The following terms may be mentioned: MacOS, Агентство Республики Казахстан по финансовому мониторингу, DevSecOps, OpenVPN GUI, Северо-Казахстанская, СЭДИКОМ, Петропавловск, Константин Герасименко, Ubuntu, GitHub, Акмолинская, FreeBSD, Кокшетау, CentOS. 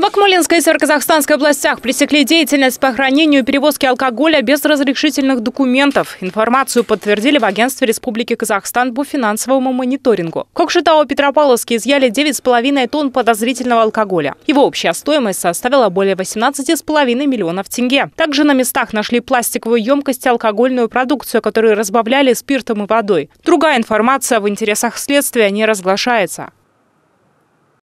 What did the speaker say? В Акмолинской и Северо-Казахстанской областях пресекли деятельность по хранению и перевозке алкоголя без разрешительных документов. Информацию подтвердили в Агентстве Республики Казахстан по финансовому мониторингу. В Кокшетау и Петропавловске изъяли 9,5 тонн подозрительного алкоголя. Его общая стоимость составила более 18,5 миллионов тенге. Также на местах нашли пластиковую емкость и алкогольную продукцию, которую разбавляли спиртом и водой. Другая информация в интересах следствия не разглашается.